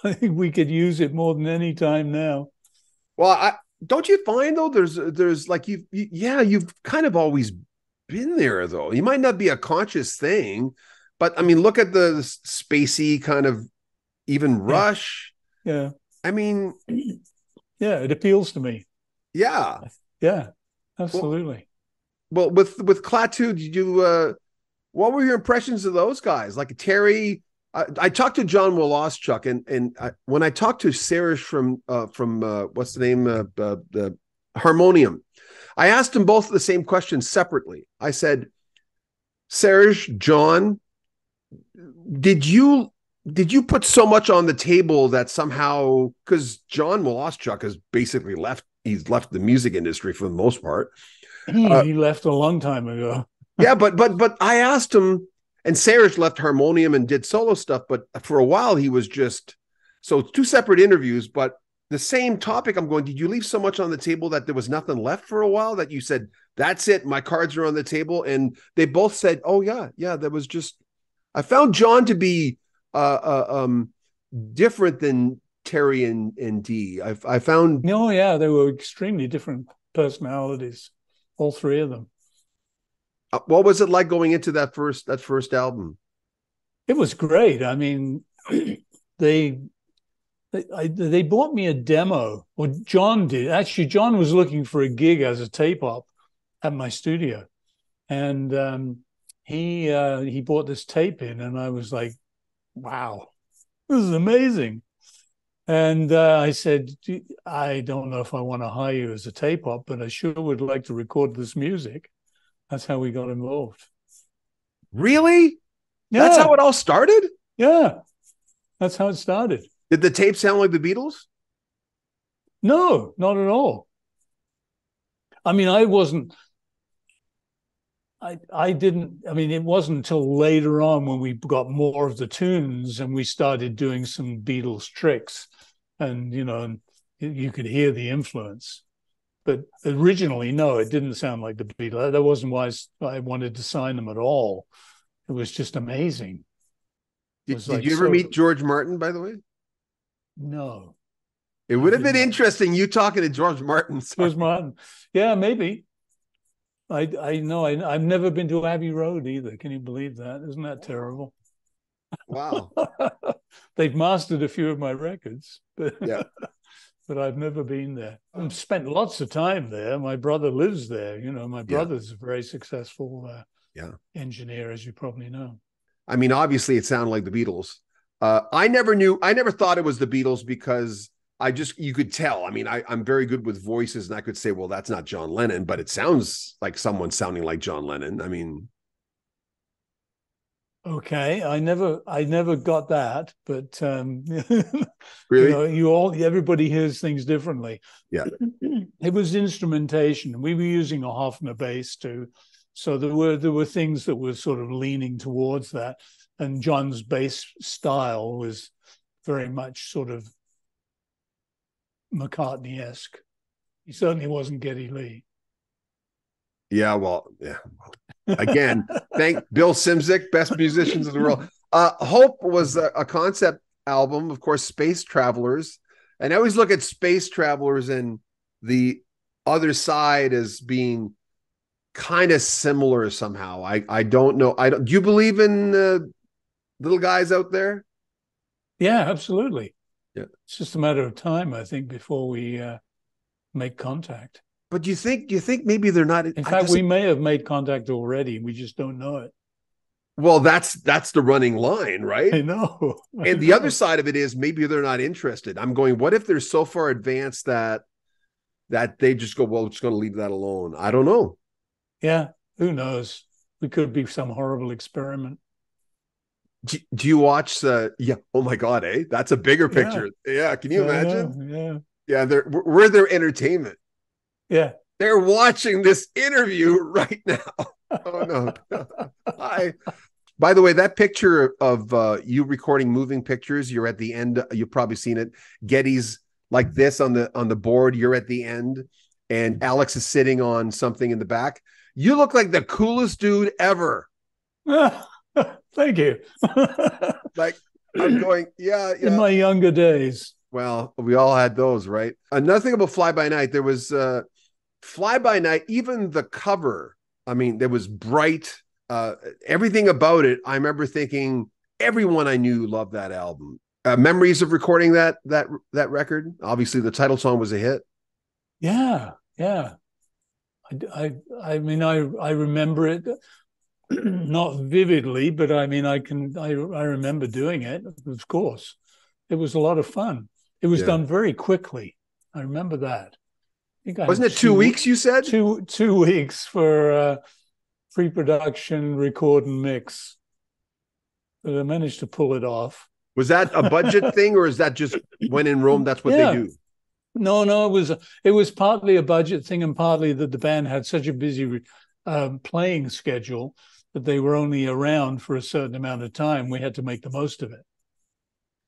I think we could use it more than any time now. Well, I, don't you find though? There's there's like you've, you, yeah, you've kind of always been there though. You might not be a conscious thing, but I mean, look at the spacey kind of, even Rush. Yeah. yeah. I mean, yeah, it appeals to me. Yeah. Yeah. Absolutely. Well, well with with Klaatu, did you? Uh, what were your impressions of those guys? Like Terry. I, I talked to John Woloschuk, and and I, when I talked to Sarish from uh, from uh, what's the name uh, uh, the Harmonium, I asked them both the same question separately. I said, Sarish, John, did you did you put so much on the table that somehow, because John Woloschuk has basically left, he's left the music industry for the most part. He, uh, he left a long time ago. yeah, but but but I asked him. And Sarish left Harmonium and did solo stuff, but for a while he was just, so two separate interviews, but the same topic. I'm going, did you leave so much on the table that there was nothing left for a while that you said, that's it, my cards are on the table? And they both said, oh yeah, yeah, that was just, I found John to be uh, uh, um, different than Terry and, and Dee. I, I found. No, yeah, they were extremely different personalities, all three of them. What was it like going into that first that first album? It was great. I mean, they they, I, they bought me a demo, or John did. Actually, John was looking for a gig as a tape op at my studio, and um, he uh, he bought this tape in, and I was like, "Wow, this is amazing!" And uh, I said, "I don't know if I want to hire you as a tape op, but I sure would like to record this music." That's how we got involved. Really? Yeah. That's how it all started? Yeah. That's how it started. Did the tape sound like the Beatles? No, not at all. I mean, I wasn't, I I didn't, I mean, it wasn't until later on when we got more of the tunes and we started doing some Beatles tricks, and, you know, and you could hear the influence. But originally, no, it didn't sound like the Beatles. That wasn't why I wanted to sign them at all. It was just amazing. Did, was did like, you ever so... meet George Martin, by the way? No. It would have been interesting, you talking to George Martin. Sorry. George Martin. Yeah, maybe. I I know. I, I've never been to Abbey Road either. Can you believe that? Isn't that terrible? Wow. They've mastered a few of my records. But... yeah. But I've never been there. I've spent lots of time there. My brother lives there. You know, my brother's yeah. a very successful uh, yeah. engineer, as you probably know. I mean, obviously, it sounded like the Beatles. Uh, I never knew. I never thought it was the Beatles because I just, you could tell. I mean, I, I'm very good with voices, and I could say, well, that's not John Lennon, but it sounds like someone sounding like John Lennon. I mean. Okay, I never, I never got that, but um, really, you know, you all, everybody hears things differently. Yeah, it was instrumentation. We were using a Hofner bass too, so there were there were things that were sort of leaning towards that. And John's bass style was very much sort of McCartney-esque. He certainly wasn't Geddy Lee. Yeah, well, yeah. Again, thank Bill Szymczyk, best musicians in the world. Uh, Hope was a, a concept album, of course, Space Travelers. And I always look at Space Travelers and the other side as being kind of similar somehow. I, I don't know. I don't. Do you believe in uh, little guys out there? Yeah, absolutely. Yeah, it's just a matter of time, I think, before we uh, make contact. But do you think, do you think maybe they're not? In fact, we may have made contact already. We just don't know it. Well, that's that's the running line, right? I know. I and the know. Other side of it is maybe they're not interested. I'm going, what if they're so far advanced that that they just go, well, we're just going to leave that alone. I don't know. Yeah, who knows? We could be some horrible experiment. Do, do you watch the? Yeah. Oh my God, eh? That's a bigger picture. Yeah. yeah can you yeah, imagine? Yeah. Yeah. They're we're their entertainment. Yeah, they're watching this interview right now. Oh no! Hi, By the way, that picture of uh, you recording Moving Pictures, you're at the end. You've probably seen it. Geddy's like this on the on the board. You're at the end, and Alex is sitting on something in the back. You look like the coolest dude ever. Thank you. Like I'm going, yeah, yeah. In my younger days. Well, we all had those, right? Another thing about Fly By Night, there was uh, Fly By Night, even the cover. I mean, there was bright. Uh, everything about it, I remember thinking everyone I knew loved that album. Uh, memories of recording that that that record. Obviously, the title song was a hit. Yeah, yeah. I, I, I mean, I I remember it, not vividly, but I mean, I can I I remember doing it. Of course, it was a lot of fun. It was yeah. done very quickly. I remember that. I think I Wasn't it two, two weeks? You said two two weeks for. Uh, pre-production, record and mix, but I managed to pull it off. Was that a budget thing, or is that just when in Rome, that's what yeah. they do? No, no, it was it was partly a budget thing, and partly that the band had such a busy uh, playing schedule that they were only around for a certain amount of time. We had to make the most of it.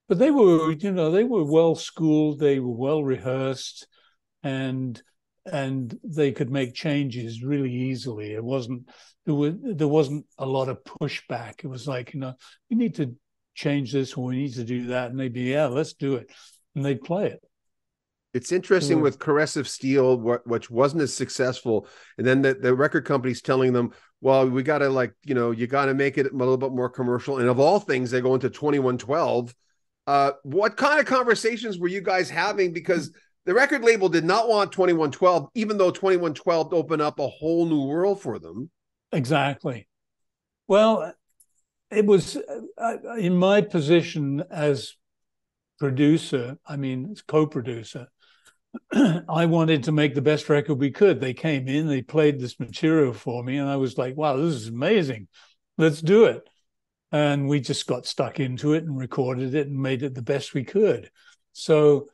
But they were, you know, they were well schooled, they were well rehearsed, and. and they could make changes really easily. It wasn't there, was, there wasn't a lot of pushback. It was like, you know, we need to change this, or we need to do that, and they'd be, yeah, let's do it, and they'd play it. It's interesting so, with Caress of Steel, which wasn't as successful, and then the, the record company's telling them, well, we got to, like, you know, you got to make it a little bit more commercial, and of all things, they go into twenty-one twelve. Uh, what kind of conversations were you guys having? Because the record label did not want twenty-one twelve, even though twenty-one twelve opened up a whole new world for them. Exactly. Well, it was uh, in my position as producer, I mean, as co-producer, I wanted to make the best record we could. They came in, they played this material for me, and I was like, wow, this is amazing. Let's do it. And we just got stuck into it and recorded it and made it the best we could. So...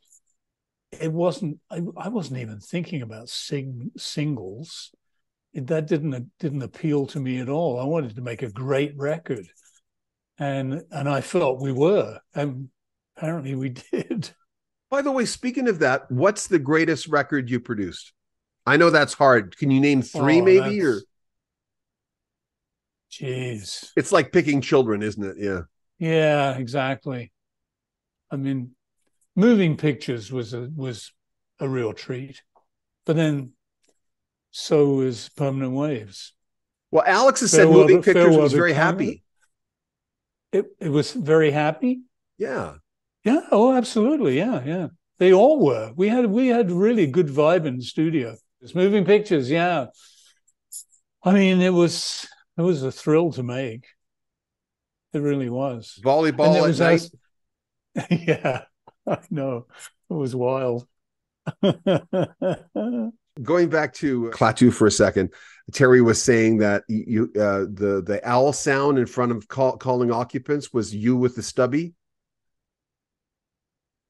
It wasn't. I, I wasn't even thinking about sing, singles. It, that didn't didn't appeal to me at all. I wanted to make a great record, and and I felt we were, and apparently we did. By the way, speaking of that, what's the greatest record you produced? I know that's hard. Can you name three, oh, maybe? Or jeez, it's like picking children, isn't it? Yeah. Yeah. Exactly. I mean. Moving Pictures was a was a real treat, but then so was Permanent Waves. Well, Alex has said Moving Pictures was very happy. It it was very happy. Yeah, yeah. Oh, absolutely. Yeah, yeah. They all were. We had we had really good vibe in the studio. It's Moving Pictures. Yeah. I mean, it was it was a thrill to make. It really was. Volleyball at night. Yeah. I know. It was wild. Going back to Klaatu for a second, Terry was saying that you uh, the, the owl sound in front of call, calling occupants was you with the stubby.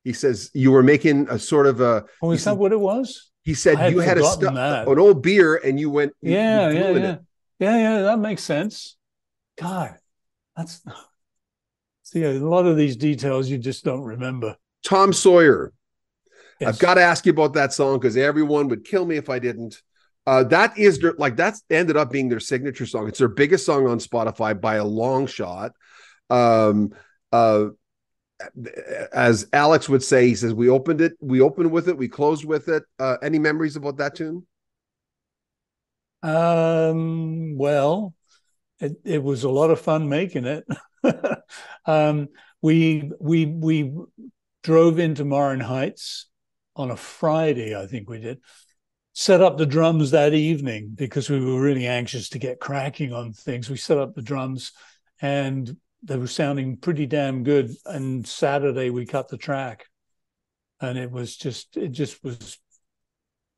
He says you were making a sort of a... Oh, is that said, what it was? He said had you had a stu- an old beer and you went... You, yeah, you yeah, yeah. It. Yeah, yeah, that makes sense. God, that's... See, a lot of these details you just don't remember. Tom Sawyer. Yes. I've got to ask you about that song because everyone would kill me if I didn't. Uh, that is their, like that's ended up being their signature song. It's their biggest song on Spotify by a long shot. Um, uh, as Alex would say, he says, we opened it. We opened with it. We closed with it. Uh, any memories about that tune? Um, well, it, it was a lot of fun making it. um, we, we, we, drove into Marin Heights on a Friday, I think we did, set up the drums that evening because we were really anxious to get cracking on things. We set up the drums and they were sounding pretty damn good. And Saturday we cut the track and it was just, it just was,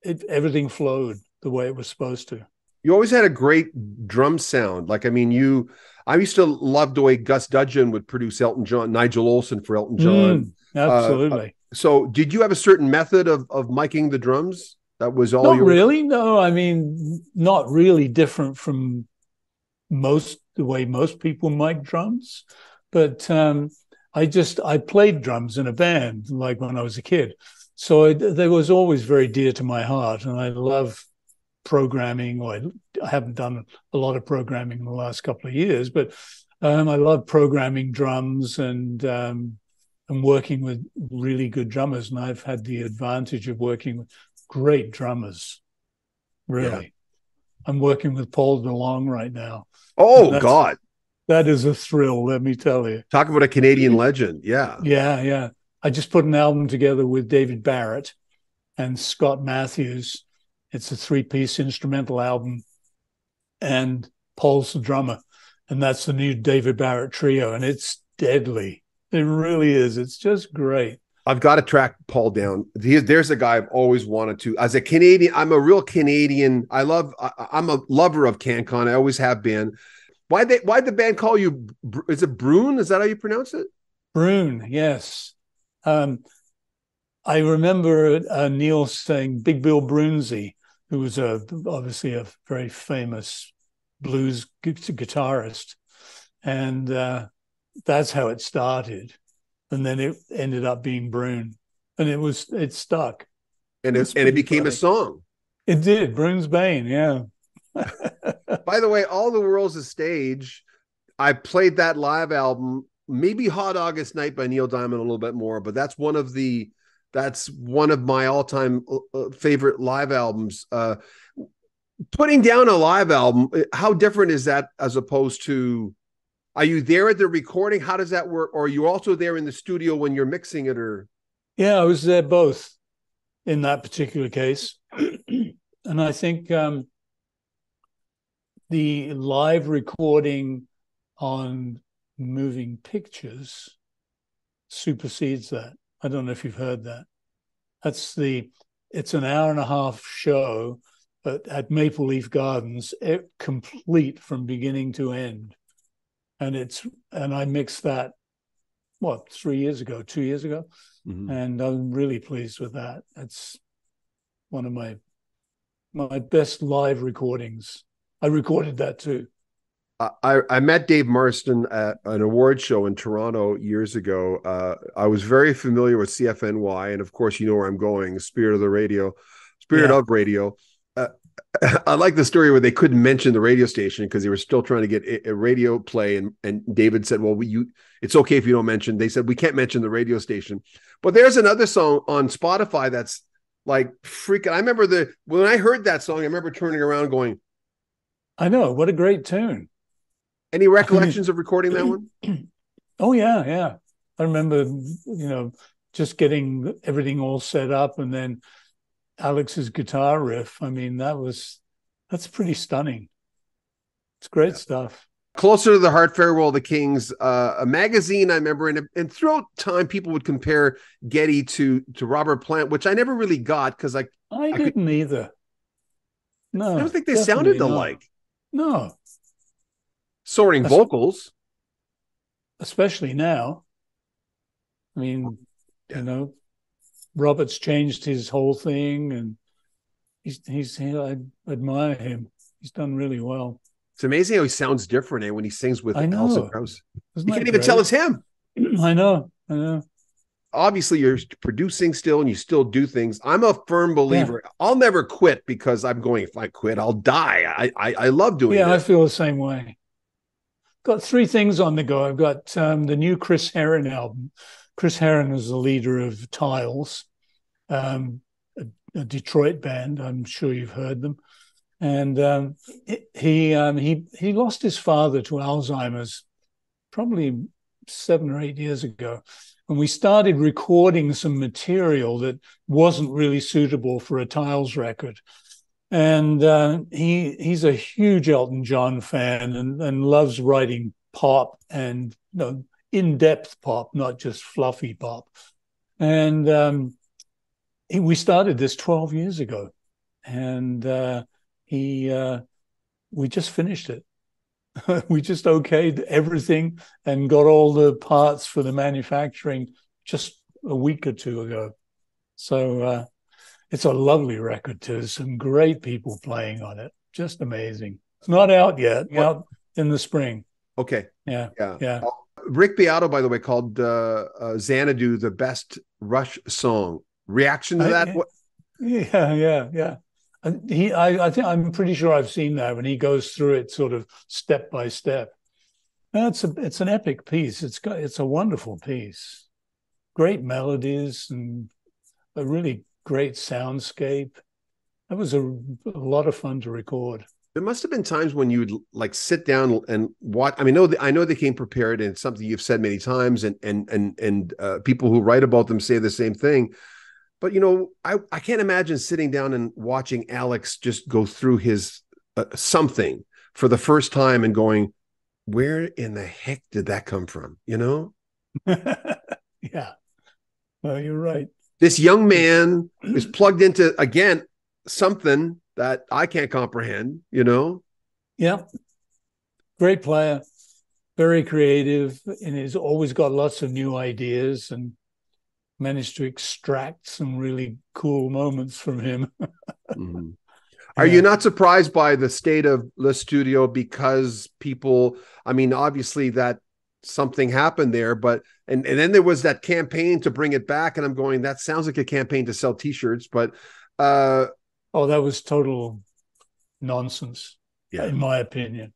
it, everything flowed the way it was supposed to. You always had a great drum sound. Like, I mean, you, I used to love the way Gus Dudgeon would produce Elton John, Nigel Olsen for Elton John. Mm. Absolutely. Uh, so did you have a certain method of of miking the drums? That was all not your... really. No, I mean, not really different from most the way most people mic drums. But um, I just I played drums in a band like when I was a kid. So I, they was always very dear to my heart. And I love programming. Or I, I haven't done a lot of programming in the last couple of years, but um, I love programming drums and um, and working with really good drummers. And I've had the advantage of working with great drummers, really. Yeah. I'm working with Paul DeLong right now. Oh, God. That is a thrill, let me tell you. Talk about a Canadian legend. Yeah. Yeah, yeah. I just put an album together with David Barrett and Scott Matthews. It's a three-piece instrumental album, and Paul's the drummer, and that's the new David Barrett trio, and it's deadly. It really is. It's just great. I've got to track Paul down. There's a guy I've always wanted to. As a Canadian, I'm a real Canadian. I love. I, I'm a lover of CanCon. I always have been. Why they? Why the band call you? Is it Brune? Is that how you pronounce it? Brune. Yes. Um, I remember uh, Neil saying Big Bill Brunsey, who was a, obviously a very famous blues gu- guitarist, and uh, that's how it started. And then it ended up being Brune, and it was it stuck, and it, it and it became funny. A song. It did, Brune's Bane, yeah. By the way, All the World's a Stage. I played that live album, maybe Hot August Night by Neil Diamond a little bit more, but that's one of the that's one of my all time favorite live albums. Uh, putting down a live album, how different is that as opposed to? Are you there at the recording? How does that work? Or are you also there in the studio when you're mixing it? Or yeah, I was there both in that particular case. And I think um, the live recording on Moving Pictures supersedes that. I don't know if you've heard that. That's the, it's an hour and a half show at, at Maple Leaf Gardens, it, complete from beginning to end. And it's and I mixed that, what, three years ago, two years ago, mm-hmm. and I'm really pleased with that. It's one of my my best live recordings. I recorded that too. I, I met Dave Marston at an award show in Toronto years ago. Uh, I was very familiar with C F N Y, and of course, you know where I'm going. Spirit of the radio, Spirit yeah. of radio. I like the story where they couldn't mention the radio station because they were still trying to get a radio play. And, and David said, well, you, it's okay if you don't mention. They said, we can't mention the radio station. But there's another song on Spotify that's like freaking. I remember the when I heard that song, I remember turning around going, I know. What a great tune. Any recollections of recording that one? Oh, yeah, yeah. I remember, you know, just getting everything all set up and then Alex's guitar riff. I mean, that was, that's pretty stunning. It's great yeah. stuff. Closer to the Heart, Farewell to Kings, uh, a magazine I remember, and, and throughout time, people would compare Geddy to to Robert Plant, which I never really got because I I, I didn't could, either. No, I don't think they sounded alike. No, soaring As- vocals, especially now. I mean, yeah. you know. Robert's changed his whole thing, and he's, he's he, I admire him. He's done really well. It's amazing how he sounds different eh, when he sings with Alison Krauss. You can't even great? tell it's him. I know, I know. Obviously, you're producing still, and you still do things. I'm a firm believer. Yeah. I'll never quit because I'm going, if I quit, I'll die. I I, I love doing it. Yeah, that. I feel the same way. Got three things on the go. I've got um, the new Chris Heron album. Chris Heron is the leader of Tiles, um, a, a Detroit band. I'm sure you've heard them. And um, it, he um, he he lost his father to Alzheimer's probably seven or eight years ago. And we started recording some material that wasn't really suitable for a Tiles record. And uh, he he's a huge Elton John fan and, and loves writing pop and, you know, in-depth pop, not just fluffy pop. And um, he, we started this twelve years ago, and uh, he uh, we just finished it. We just okayed everything and got all the parts for the manufacturing just a week or two ago. So uh, it's a lovely record too. Some great people playing on it. Just amazing. It's not out yet. Out, in the spring. Okay. Yeah. Yeah. Yeah. Rick Beato, by the way, called uh, uh, Xanadu the best Rush song. Reaction to that? I, what? Yeah, yeah, yeah. And he, I, I think I'm pretty sure I've seen that when he goes through it, sort of step by step. That's a, it's an epic piece. It's got, it's a wonderful piece. Great melodies and a really great soundscape. That was a, a lot of fun to record. There must have been times when you would like sit down and watch. I mean, no, I know they came prepared, and it's something you've said many times, and and and and uh, people who write about them say the same thing. But you know, I I can't imagine sitting down and watching Alex just go through his uh, something for the first time and going, "Where in the heck did that come from?" You know? Yeah. Well, you're right. This young man is plugged into again something that I can't comprehend, you know? Yeah. Great player, very creative, and he's always got lots of new ideas and managed to extract some really cool moments from him. Mm-hmm. Are yeah. you not surprised by the state of Le Studio because people, I mean, obviously that something happened there, but, and, and then there was that campaign to bring it back, and I'm going, that sounds like a campaign to sell t-shirts, but... uh Oh, that was total nonsense, yeah. in my opinion.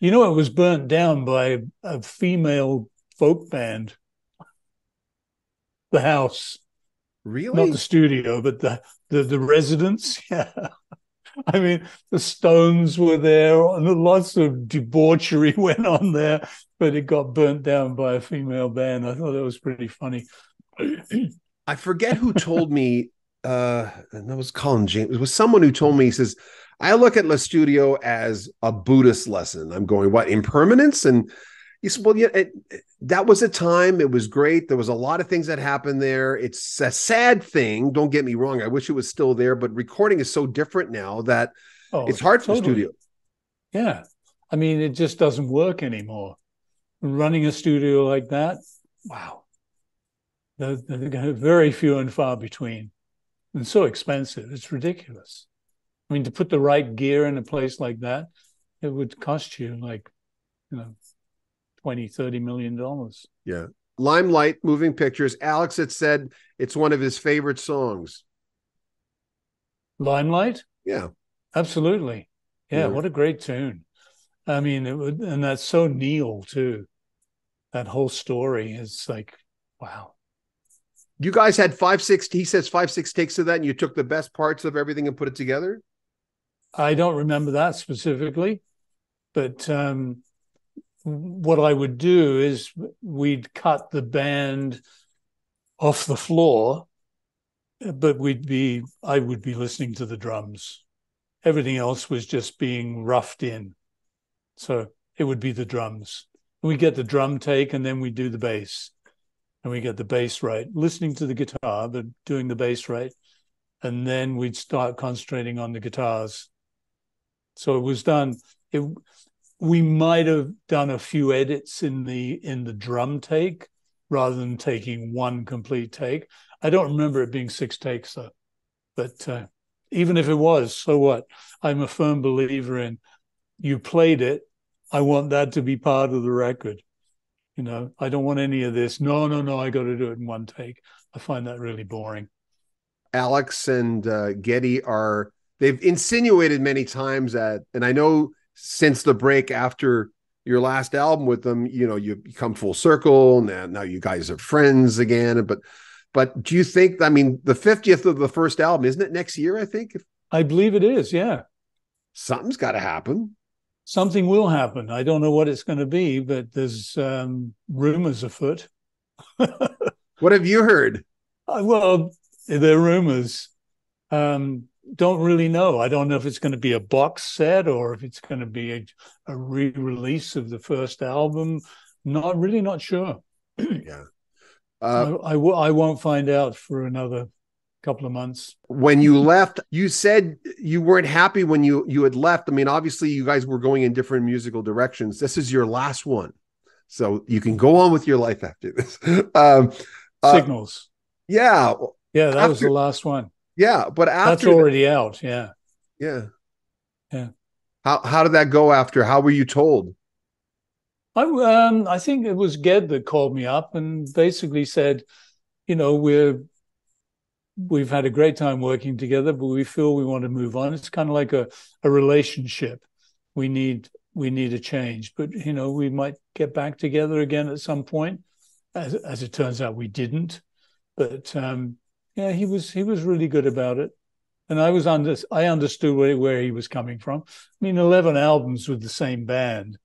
You know, it was burnt down by a female folk band. The house. Really? Not the studio, but the, the, the residents. Yeah. I mean, the Stones were there, and lots of debauchery went on there, but it got burnt down by a female band. I thought that was pretty funny. I forget who told me. Uh, and that was Colin James. It was someone who told me, he says, I look at Le Studio as a Buddhist lesson. I'm going, what, impermanence? And he said, well, yeah, it, it, that was a time. It was great. There was a lot of things that happened there. It's a sad thing. Don't get me wrong. I wish it was still there, but recording is so different now that oh, it's hard totally. for the studio. Yeah. I mean, it just doesn't work anymore. Running a studio like that, wow. They're, they're very few and far between. And so expensive. It's ridiculous. I mean, to put the right gear in a place like that, it would cost you like, you know, twenty, thirty million dollars. Yeah. Limelight, Moving Pictures. Alex had said it's one of his favorite songs. Limelight? Yeah. Absolutely. Yeah. yeah. What a great tune. I mean, it would, and that's so Neil too. That whole story is like, wow. You guys had five, six, he says five, six takes of that, and you took the best parts of everything and put it together? I don't remember that specifically, but um, what I would do is we'd cut the band off the floor, but we'd be, I would be listening to the drums. Everything else was just being roughed in. So it would be the drums. We get the drum take, and then we do the bass. And we get the bass right, listening to the guitar, but doing the bass right. And then we'd start concentrating on the guitars. So it was done. It, we might have done a few edits in the in the drum take rather than taking one complete take. I don't remember it being six takes, though. But uh, even if it was, so what? I'm a firm believer in you played it. I want that to be part of the record. You know, I don't want any of this. No, no, no, I got to do it in one take. I find that really boring. Alex and uh, Geddy are, they've insinuated many times that, and I know since the break after your last album with them, you know, you come full circle. Now, now you guys are friends again. But but do you think, I mean, the fiftieth of the first album, isn't it next year, I think? I believe it is, yeah. Something's got to happen. Something will happen. I don't know what it's going to be, but there's um, rumors afoot. What have you heard? Uh, well, they're rumors. Um, don't really know. I don't know if it's going to be a box set or if it's going to be a, a re-release of the first album. Not really not sure. Yeah, uh, I, I, w- I won't find out for another couple of months. When you left, you said you weren't happy when you you had left. I mean, obviously you guys were going in different musical directions. This is your last one, so you can go on with your life after this. um Signals. Uh, yeah. Yeah, that after, was the last one. Yeah, but after that's already that, out. Yeah. Yeah. Yeah. How how did that go after? How were you told? I, um, I think it was Ged that called me up and basically said, you know, we're, we've had a great time working together, but we feel we want to move on. It's kind of like a, a relationship. We need we need a change, but, you know, we might get back together again at some point. As, as it turns out, we didn't. But um, yeah, he was he was really good about it, and I was under I understood where, where he was coming from. I mean, eleven albums with the same band.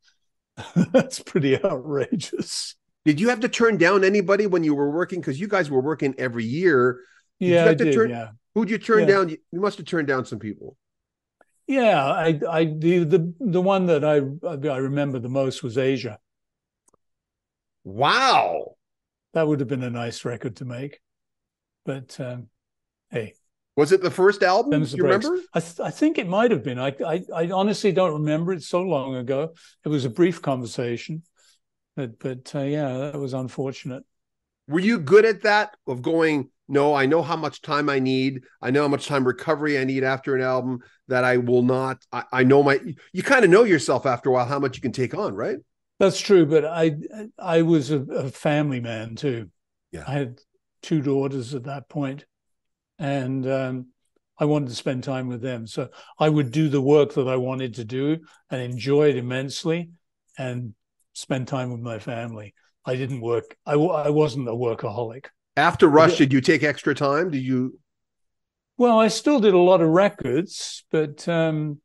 That's pretty outrageous. Did you have to turn down anybody when you were working? Because you guys were working every year. Did yeah, you have I to did, turn, yeah. Who'd you turn yeah. down? You must have turned down some people. Yeah, I, I the, the the one that I I remember the most was Asia. Wow, that would have been a nice record to make, but um, hey, was it the first album? Do you breaks. remember? I, th- I think it might have been. I, I I honestly don't remember. It's so long ago. It was a brief conversation, but but uh, yeah, that was unfortunate. Were you good at that of going? No, I know how much time I need. I know how much time recovery I need after an album that I will not. I, I know my, you kind of know yourself after a while, how much you can take on, right? That's true. But I, I was a, a family man too. Yeah. I had two daughters at that point, and um, I wanted to spend time with them. So I would do the work that I wanted to do and enjoy it immensely and spend time with my family. I didn't work. I, I wasn't a workaholic. After Rush, did you take extra time? Did you? Well, I still did a lot of records, but um,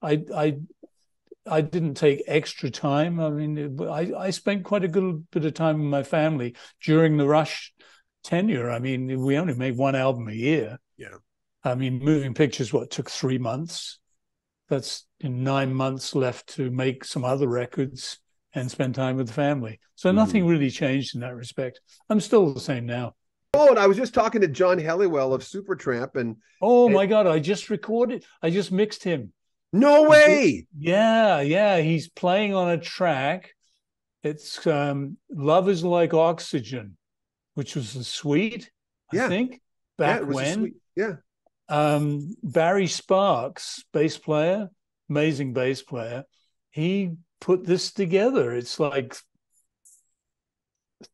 I, I, I didn't take extra time. I mean, I, I spent quite a good bit of time with my family during the Rush tenure. I mean, we only made one album a year. Yeah. I mean, Moving Pictures, what, took three months? That's in nine months left to make some other records and spend time with the family. So nothing mm. really changed in that respect. I'm still the same now. Oh, and I was just talking to John Helliwell of Supertramp, and oh and, my God, I just recorded, I just mixed him. No way! Yeah, yeah, he's playing on a track. It's um, Love Is Like Oxygen, which was the Sweet, I yeah. think, back yeah, when. Yeah. Um, Barry Sparks, bass player, amazing bass player, he put this together. It's like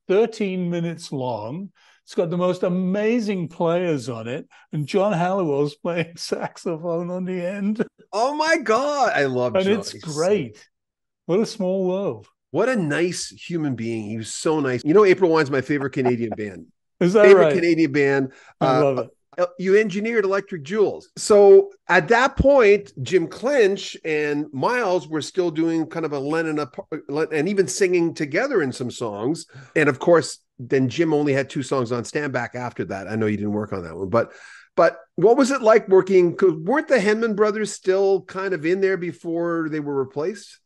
thirteen minutes long. It's got the most amazing players on it, and John Halliwell's playing saxophone on the end. Oh my God, I love John. And it's great. What a small world. What a nice human being. He was so nice. You know, April Wine's my favorite Canadian band. Is that favorite right? Canadian band. I uh, love it. You engineered Electric Jewels. So at that point, Jim Clinch and Miles were still doing kind of a Lennon and even singing together in some songs. And of course, then Jim only had two songs on Stand Back after that. I know you didn't work on that one, but but what was it like working? Because weren't the Henman brothers still kind of in there before they were replaced?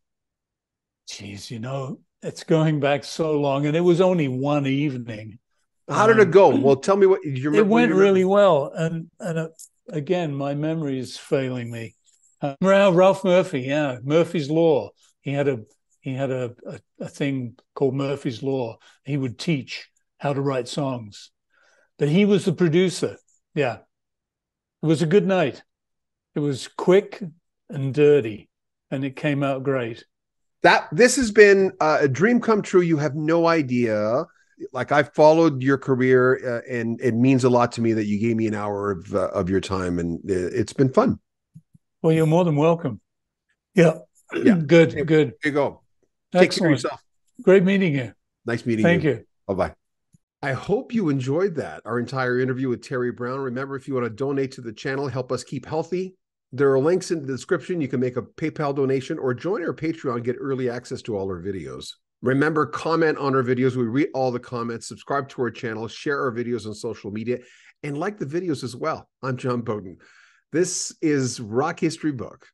Geez, you know, it's going back so long, and it was only one evening. How did it go? Um, well, tell me what you remember. It went remember. really well. And and uh, again, my memory is failing me. Uh, Ralph Murphy, yeah, Murphy's Law. He had a he had a, a, a thing called Murphy's Law. He would teach how to write songs. But he was the producer. Yeah. It was a good night. It was quick and dirty, and it came out great. That this has been uh, a dream come true. You have no idea. Like, I followed your career, uh, and it means a lot to me that you gave me an hour of uh, of your time, and it's been fun. Well, you're more than welcome. Yeah. Yeah. Good, hey, good. Here you go. Excellent. Take care of yourself. Great meeting you. Nice meeting Thank you. Thank you. Bye-bye. I hope you enjoyed that, our entire interview with Terry Brown. Remember, if you want to donate to the channel, help us keep healthy. There are links in the description. You can make a PayPal donation or join our Patreon, get early access to all our videos. Remember, comment on our videos. We read all the comments, subscribe to our channel, share our videos on social media, and like the videos as well. I'm John Bowden. This is Rock History Book.